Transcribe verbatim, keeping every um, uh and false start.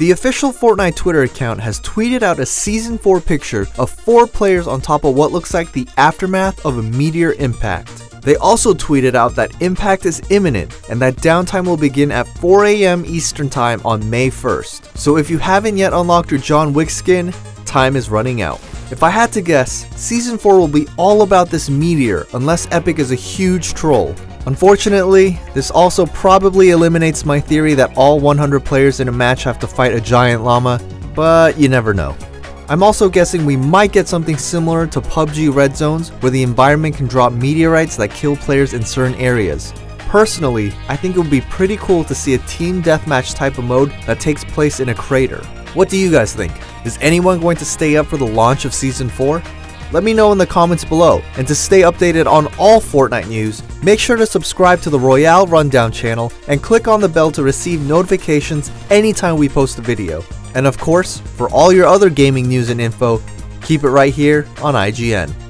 The official Fortnite Twitter account has tweeted out a season four picture of four players on top of what looks like the aftermath of a meteor impact. They also tweeted out that impact is imminent and that downtime will begin at four A M Eastern Time on May first. So if you haven't yet unlocked your John Wick skin, time is running out. If I had to guess, season four will be all about this meteor unless Epic is a huge troll. Unfortunately, this also probably eliminates my theory that all one hundred players in a match have to fight a giant llama, but you never know. I'm also guessing we might get something similar to P U B G Red Zones, where the environment can drop meteorites that kill players in certain areas. Personally, I think it would be pretty cool to see a team deathmatch type of mode that takes place in a crater. What do you guys think? Is anyone going to stay up for the launch of season four? Let me know in the comments below, and to stay updated on all Fortnite news, make sure to subscribe to the Royale Rundown channel and click on the bell to receive notifications anytime we post a video. And of course, for all your other gaming news and info, keep it right here on I G N.